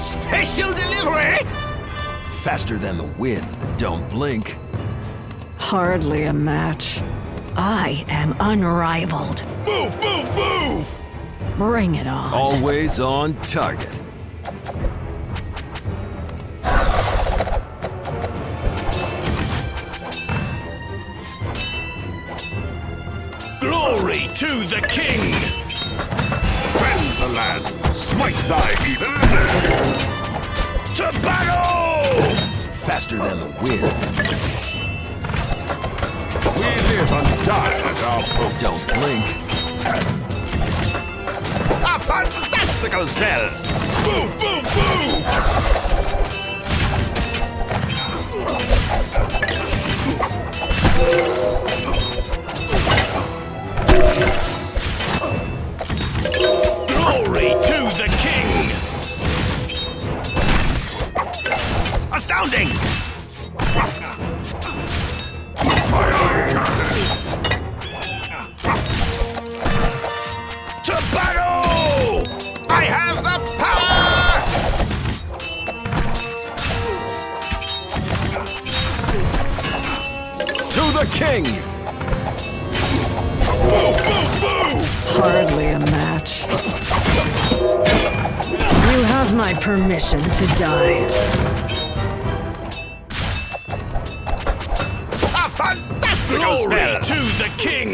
Special delivery! Faster than the wind, don't blink. Hardly a match. I am unrivaled. Move, move, move! Bring it on. Always on target. Glory to the king! Cleanse the land, smite thy evil! To battle! Faster than the wind. We live and die at our post. Don't blink. A fantastical spell! Move, move, move! Glory to the king! Astounding! To battle! I have the power! To the king! Boo, boo, boo! Hardly a match. You have my permission to die. Glory to the king!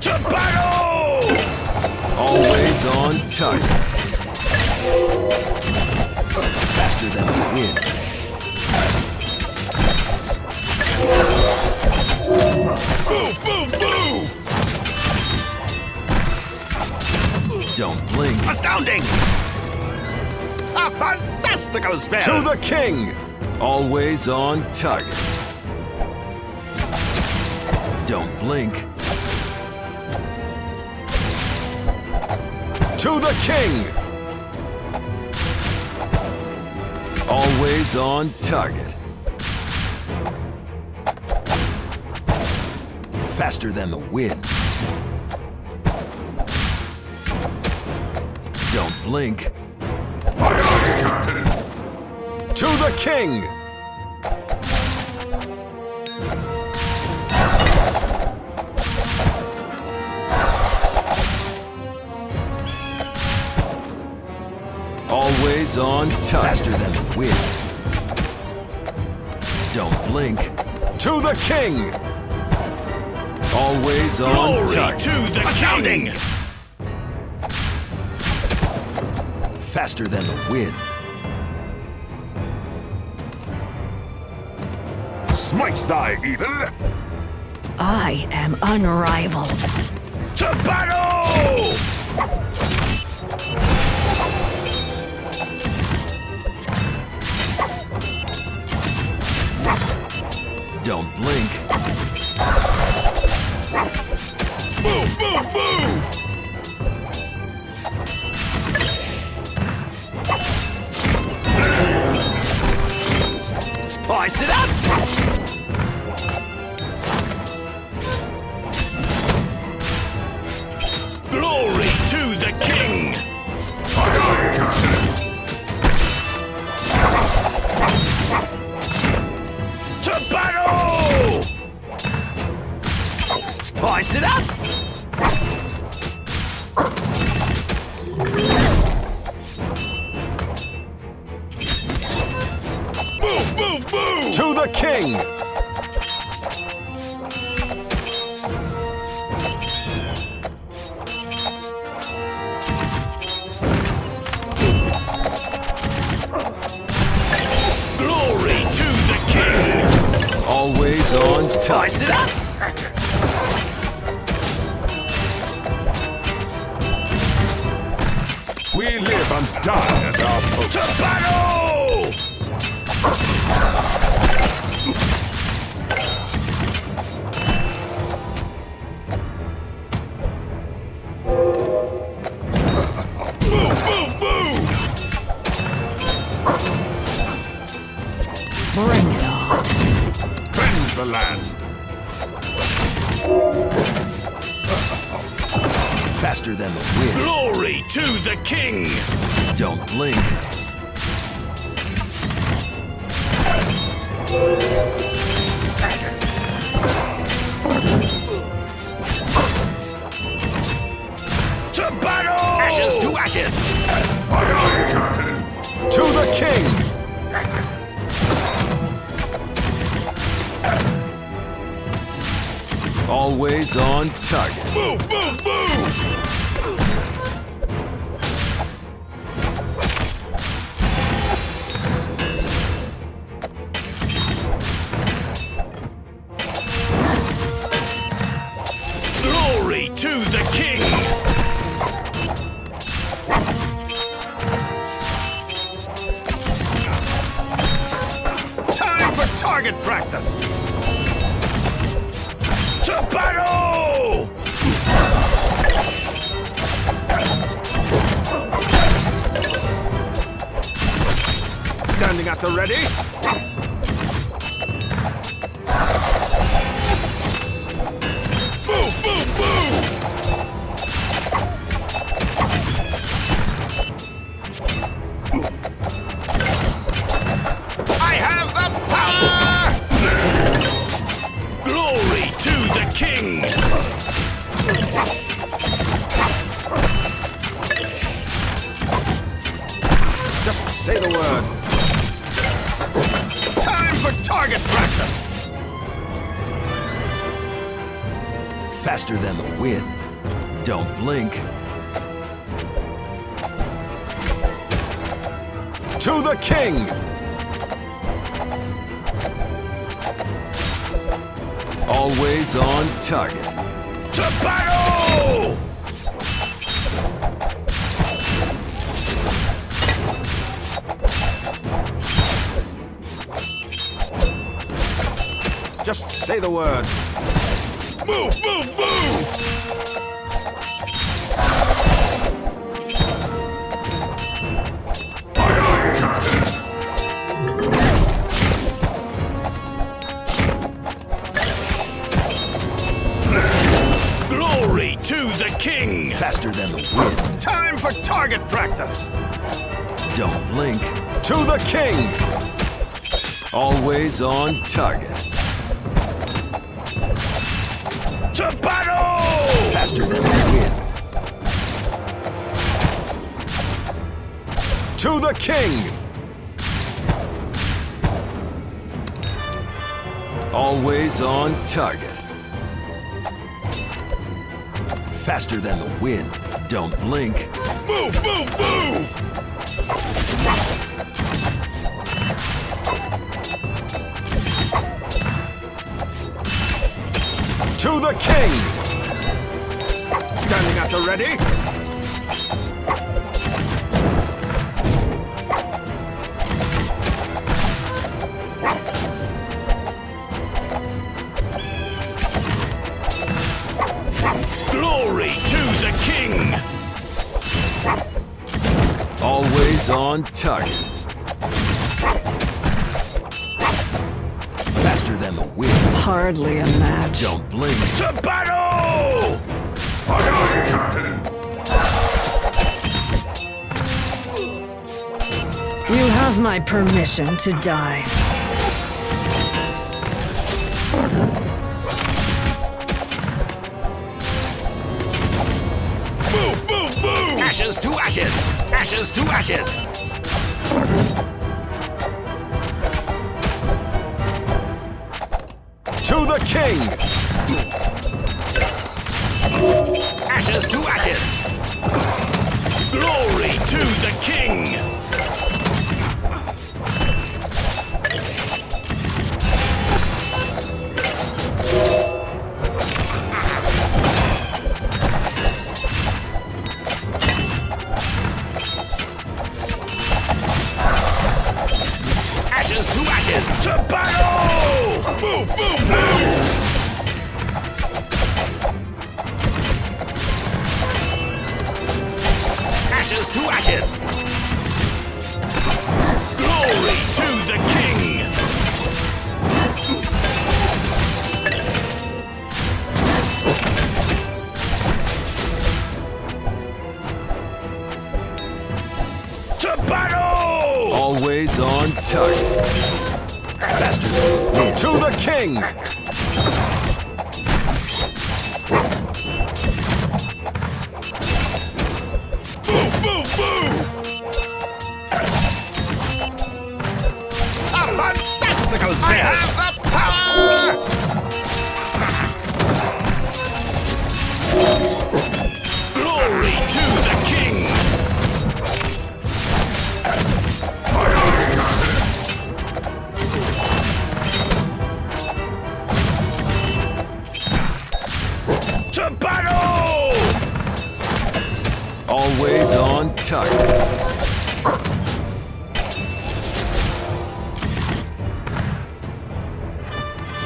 To battle! Always on target. Faster than the wind. Move, move, move! Don't blink. Astounding! A fantastical spell! To the king! Always on target. Don't blink. To the king! Always on target. Faster than the wind. Don't blink. To the king! Always on target. Faster than the wind. Don't blink. To the king! Always on target. Glory to the astounding! King! Faster than the wind. Smites thy evil! I am unrivaled. To battle! Don't blink. Move, move, move! Spice it up! Glory to the king! To battle! Spice it up! The king! Glory to the king! Always on time. Spice it up! We live and die at our post. To battle! Bring it on. Cleanse the land. Faster than the wind. Glory to the king! Don't blink. To battle! Ashes to ashes! Aye, aye, Captain! To the king! Always on target. Move, move, move! Glory to the king! Time for target practice! To battle! Standing at the ready. Boo, boo, boo! I have the power! Glory to the king! Just say the word. Time for target practice! Faster than the wind. Don't blink. To the king! Always on target. To battle! Just say the word. Move, move, move! Aye, aye, Captain! Glory to the king! Faster than the wind. Time for target practice! Don't blink. To the king! Always on target. To battle! Faster than the wind. To the king! Always on target. Faster than the wind. Don't blink. Move, move, move! To the king! Standing at the ready. Glory to the king! Always on target. Faster than the wind. Hardly a match. Don't blink. To battle! Aye, aye, Captain. You have my permission to die. Move, move, move! Ashes to ashes! Ashes to ashes! To the king! Ashes to ashes! Glory to the king! Ashes to ashes! To battle! Move, move, move! Ashes to ashes! Glory to the king! on target. Faster. To the king! Boom, boom, boom! A fantastical spin! I have the power! Always on target.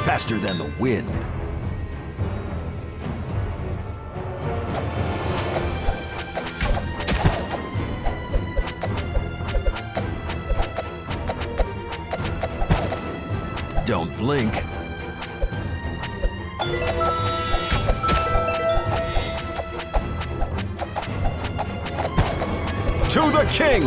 Faster than the wind. Don't blink. To the king!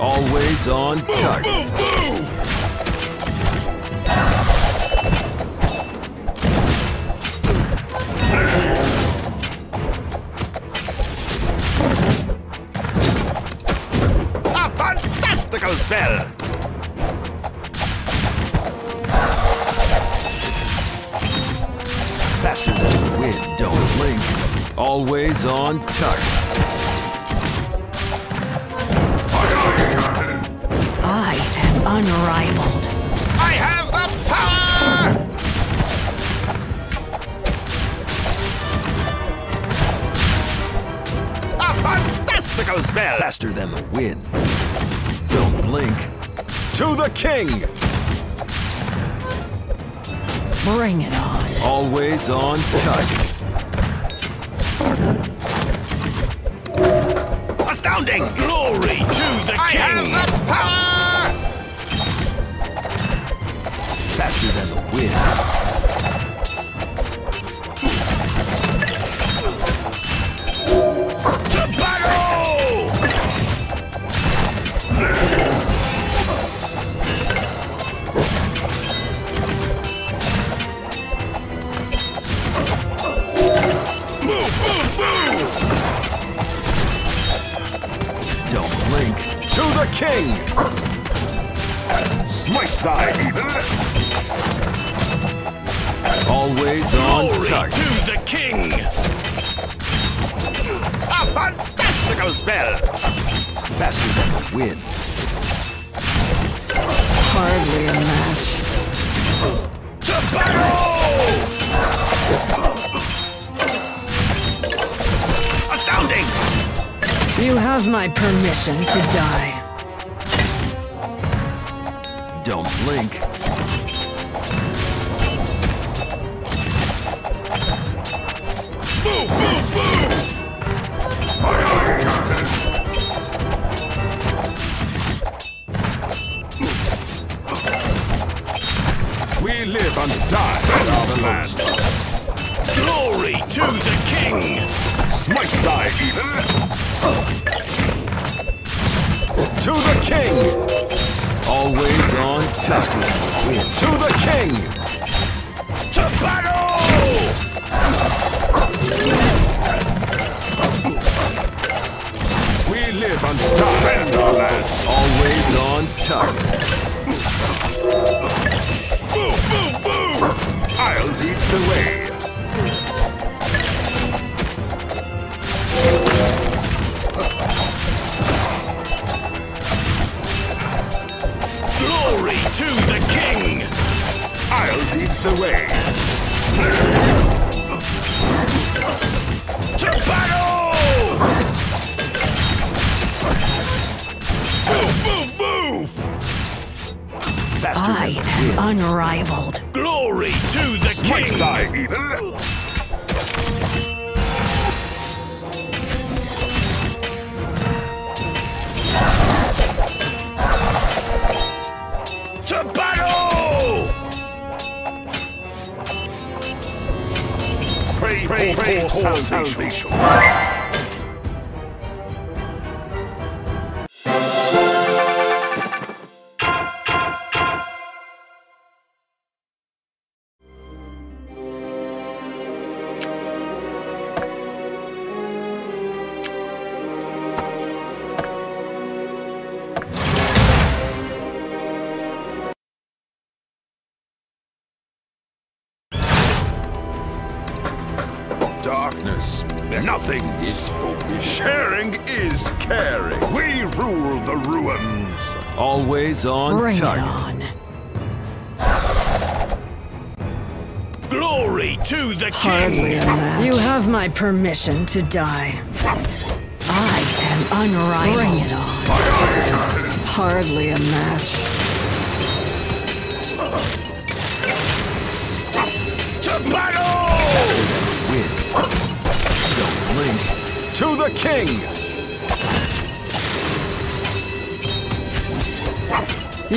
Always on target. Move, move, move. A fantastical spell! Faster than the wind, don't blink. Always on target. I am unrivaled. I have the power! A fantastical spell! Faster than the wind. Don't blink. To the king! Bring it on. Always on target. Astounding! Glory to the king! I have the power! Faster than the wind. To battle! To the king! Slice thy evil! Always on target. To the king! A fantastical spell! Faster than the wind. Hardly a match. To battle! Astounding! You have my permission to die. Don't blink. Boom, boom, boom! We live and die in our land. Glory to the king! Smite thy evil! To the king! Always on task. To the king! To battle! We live and defend our land. Always on target. Boom, boom, boom! I'll lead the way. To the king! I'll lead the way. To battle! Move, move, move! Faster than the wind. I am unrivaled. Glory to the king! Smite thy evil! pray for salvation. Darkness. Nothing is forbidden. Sharing is caring. We rule the ruins. Always on target. Glory to the king! You have my permission to die. I am unrivaled. Bring it on. Hardly a match. To battle! Don't blink. To the king!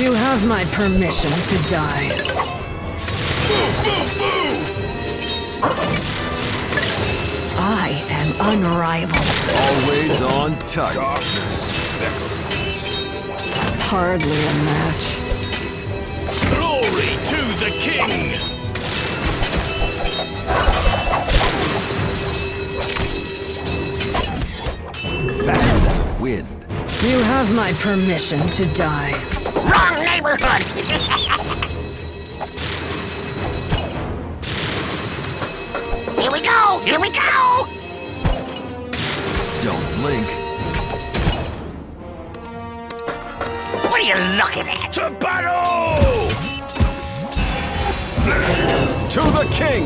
You have my permission to die. Move, move, move! I am unrivaled. Always on target. Darkness. Hardly a match. Glory to the king! Faster wind. You have my permission to die. Wrong neighborhood! Here we go! Here we go! Don't blink. What are you looking at? To battle! To the king!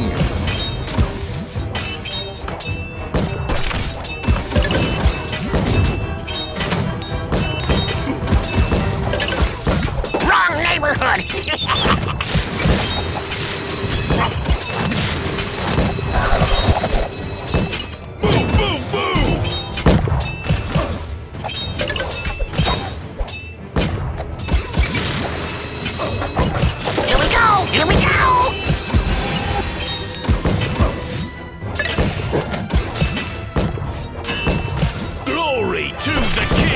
Neighborhood. Move, move, move. Here we go. Here we go. Glory to the king.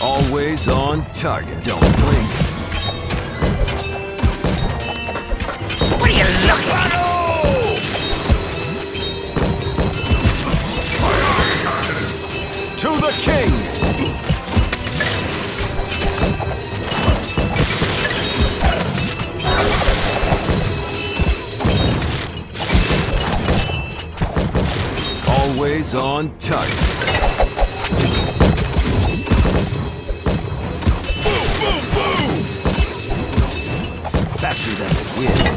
Always on target. Don't blink. What are you looking at? Oh! To the king. Always on target. Faster than the wind. Glory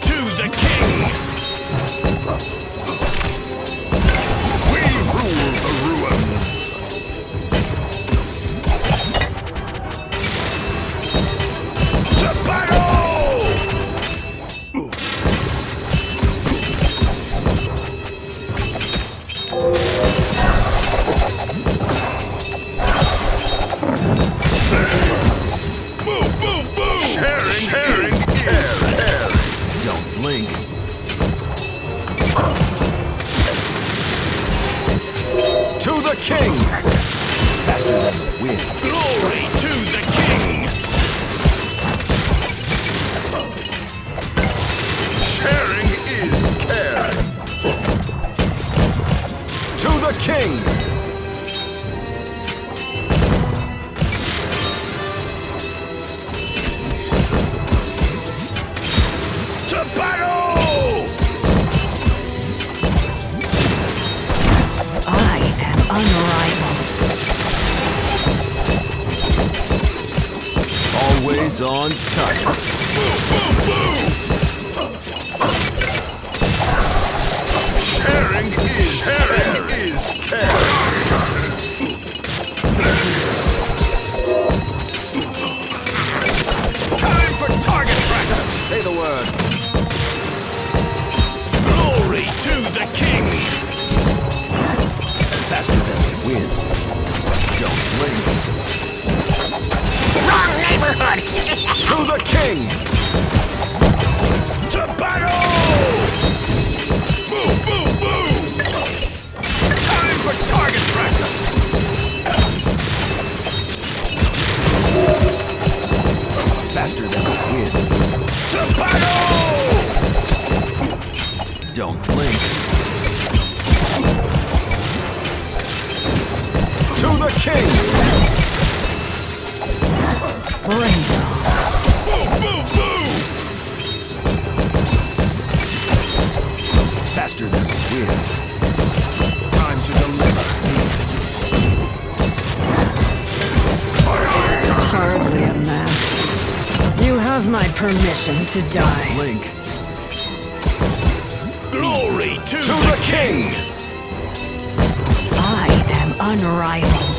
to the king! We rule the ruins! To battle! King! Faster than the wind. Glory to the king! Sharing is care. To the king! To battle! Unrivaled. Always on target. Boom, boom, boom! Sharing is caring. Time for target practice. Say the word. Glory to the king. blood! To the king! To battle! Boo, boo, boo! Time for target practice! Faster than the wind. To battle! Don't blink. To the king! Bring it on. Boo, boo, boo! Faster than the wind. Time to deliver. Hardly a match. You have my permission to die. Link. Glory to the king! I am unrivaled.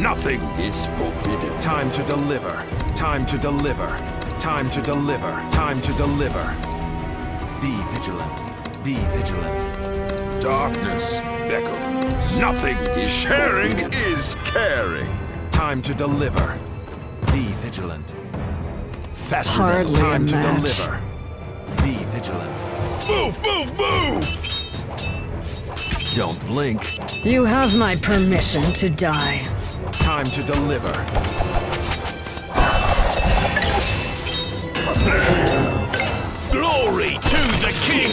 Nothing is forbidden. Time to deliver. Time to deliver. Time to deliver. Time to deliver. Be vigilant. Be vigilant. Darkness beckons. Nothing is sharing forbidden. Is caring. Time to deliver. Be vigilant. Faster than time to deliver. Be vigilant. Move, move, move! Don't blink. You have my permission to die. Time to deliver. Glory to the king!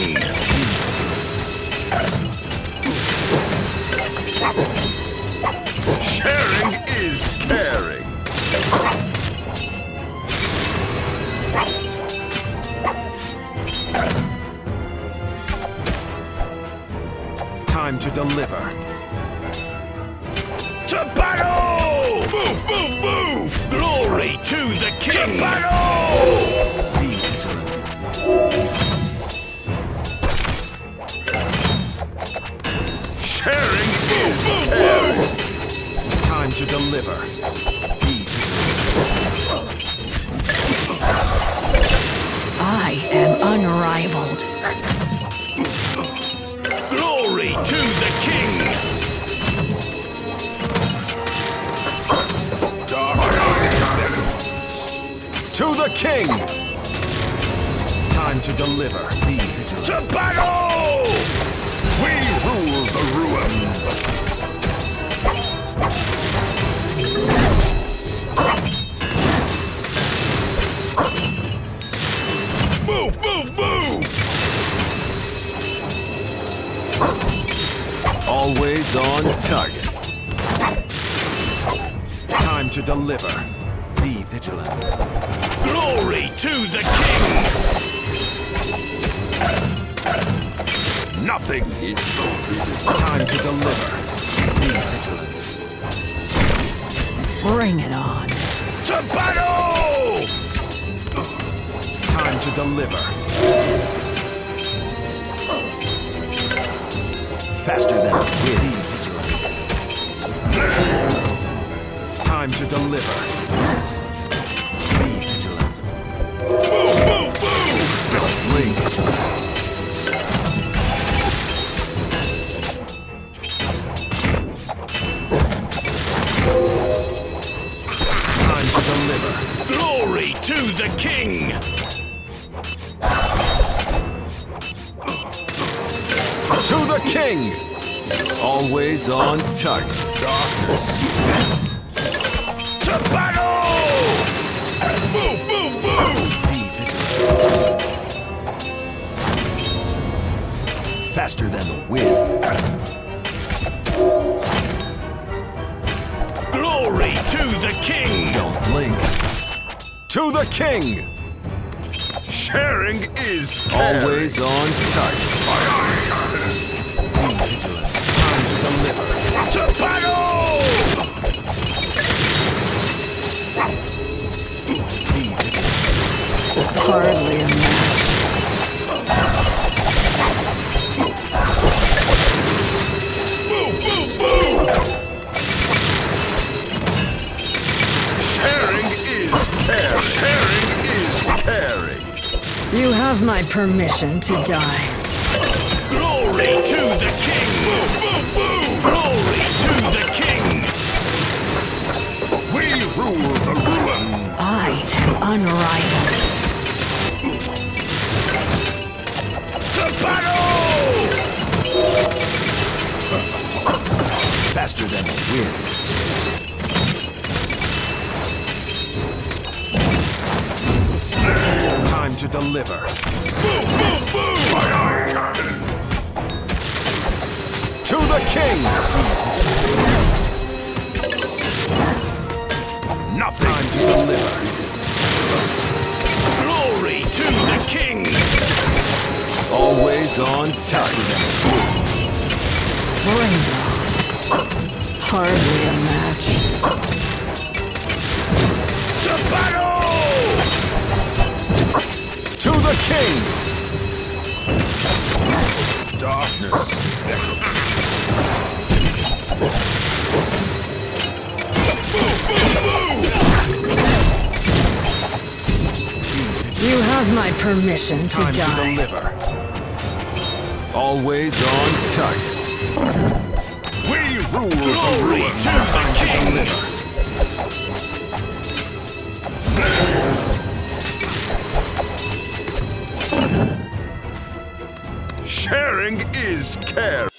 Sharing is caring. Time to deliver. To battle! Move, move, move! Glory to the king! To battle! Be vigilant. Sharing is caring. Time to deliver. Be vigilant. I am unrivaled. Glory to the king! To the king! Time to deliver. Be vigilant. To battle! We rule the ruins. Move, move, move! Always on target. Time to deliver. Be vigilant. Glory to the king! Nothing is forbidden. Time to deliver. Be vigilant. Bring it on. To battle! Time to deliver. Faster than vigilant. Time to deliver. Glory to the king! To the king! Always on target. Darkness. To battle! Move, move, move! Faster than the wind. Glory to the king! Don't blink. To the king! Sharing is caring. Always on target. Be vigilant. Time to deliver. To battle! Be vigilant. Hardly a match. have my permission to die. Glory to the king! Boo, boo! Glory to the king! We rule the ruins! I am unrivaled. To battle! Faster than the wind. Time to deliver. Boom, boom, boom! Aye, aye, Captain! To the king! Nothing to deliver. Glory to the king! Always on target. Bring on. Hardly a match. To battle! To the king! Darkness. You have my permission to die. Time to deliver. Always on target. We rule glory to the king! Caring is care.